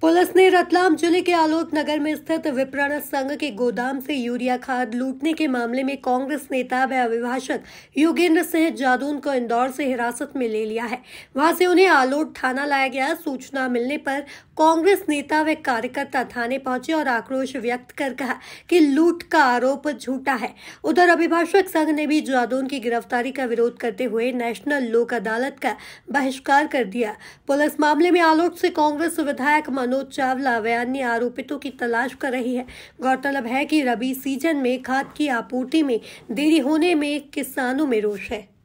Police ने रतलाम जिले के आलोट नगर में स्थित विप्रणस संघ के गोदाम से यूरिया खाद लूटने के मामले में कांग्रेस नेता व अभिभाषक योगेंद्र सिंह जादौन को इंदौर से हिरासत में ले लिया है। वहां से उन्हें आलोट थाना लाया गया। सूचना मिलने पर कांग्रेस नेता व कार्यकर्ता थाने पहुंचे और आक्रोश व्यक्त कर कहा कि लूट का आरोप झूठा है। उधर अभिभाषक संघ ने भी जादौन की गिरफ्तारी का विरोध करते हुए नेशनल लोक अदालत का बहिष्कार कर दिया। पुलिस मामले में आलोट से कांग्रेस विधायक मनोज चावला व अन्य आरोपितों की तलाश कर रही है। गौरतलब है कि रबी सीजन में खाद की आपूर्ति में देरी होने में किसानों में रोष है।